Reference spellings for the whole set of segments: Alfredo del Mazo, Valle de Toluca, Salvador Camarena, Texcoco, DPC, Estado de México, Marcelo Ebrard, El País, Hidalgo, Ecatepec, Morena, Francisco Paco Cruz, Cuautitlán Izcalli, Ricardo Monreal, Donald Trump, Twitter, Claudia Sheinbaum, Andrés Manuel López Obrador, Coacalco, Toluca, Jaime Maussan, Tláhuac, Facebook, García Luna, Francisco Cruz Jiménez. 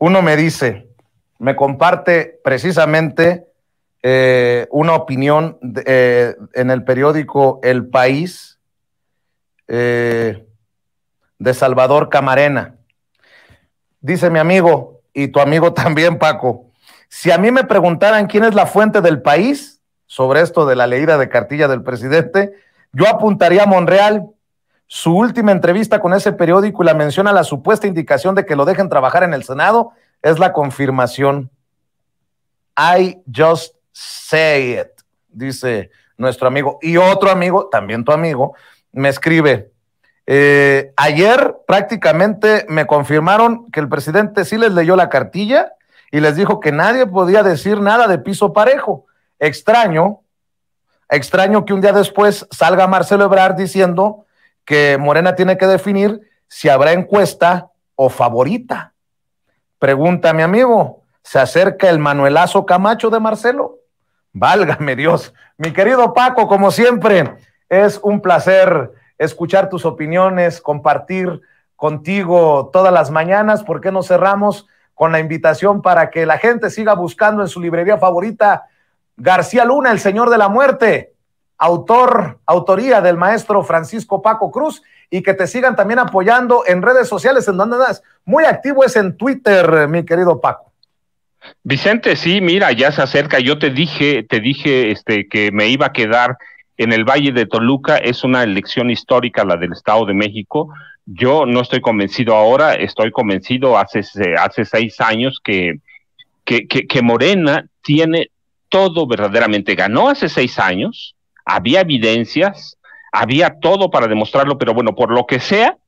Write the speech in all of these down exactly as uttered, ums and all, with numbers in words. Uno me dice, me comparte precisamente eh, una opinión de, eh, en el periódico El País eh, de Salvador Camarena. Dice mi amigo, y tu amigo también, Paco, si a mí me preguntaran quién es la fuente del País sobre esto de la leída de cartilla del presidente, yo apuntaría a Monreal. Su última entrevista con ese periódico y la mención a la supuesta indicación de que lo dejen trabajar en el Senado es la confirmación. I just say it, dice nuestro amigo. Y otro amigo, también tu amigo, me escribe, eh, ayer prácticamente me confirmaron que el presidente sí les leyó la cartilla y les dijo que nadie podía decir nada de piso parejo. Extraño, extraño que un día después salga Marcelo Ebrard diciendo que Morena tiene que definir si habrá encuesta o favorita. Pregunta, mi amigo, ¿se acerca el Manuelazo Camacho de Marcelo? Válgame Dios. Mi querido Paco, como siempre, es un placer escuchar tus opiniones, compartir contigo todas las mañanas. ¿Por qué no cerramos con la invitación para que la gente siga buscando en su librería favorita García Luna, El Señor de la Muerte? Autor, autoría del maestro Francisco Paco Cruz, y que te sigan también apoyando en redes sociales, en donde andas muy activo es en Twitter, mi querido Paco. Vicente, sí, mira, ya se acerca, yo te dije, te dije este, que me iba a quedar en el Valle de Toluca, es una elección histórica la del Estado de México, yo no estoy convencido ahora, estoy convencido hace, hace seis años que, que, que, que Morena tiene todo verdaderamente, ganó hace seis años, había evidencias, había todo para demostrarlo, pero bueno, por lo que sea,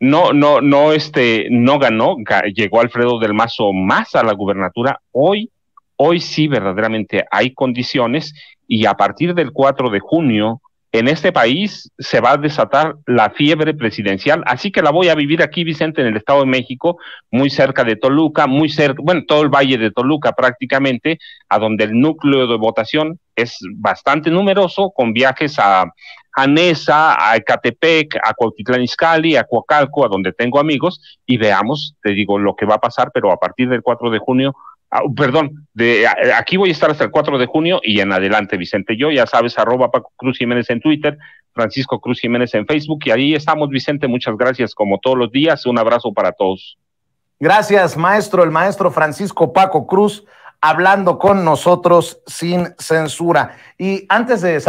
no, no, no, este, no ganó, llegó Alfredo del Mazo más a la gubernatura. Hoy, hoy sí verdaderamente hay condiciones, y a partir del cuatro de junio, en este país se va a desatar la fiebre presidencial, así que la voy a vivir aquí, Vicente, en el Estado de México, muy cerca de Toluca, muy cerca, bueno, todo el Valle de Toluca prácticamente, a donde el núcleo de votación es bastante numeroso, con viajes a, a Nesa, a Ecatepec, a Cuautitlán Izcalli, a Coacalco, a donde tengo amigos, y veamos, te digo, lo que va a pasar, pero a partir del cuatro de junio, Ah, perdón, de, aquí voy a estar hasta el cuatro de junio y en adelante, Vicente. Yo, ya sabes, arroba Paco Cruz Jiménez en Twitter, Francisco Cruz Jiménez en Facebook, y ahí estamos, Vicente. Muchas gracias, como todos los días. Un abrazo para todos. Gracias, maestro. El maestro Francisco Paco Cruz hablando con nosotros sin censura. Y antes de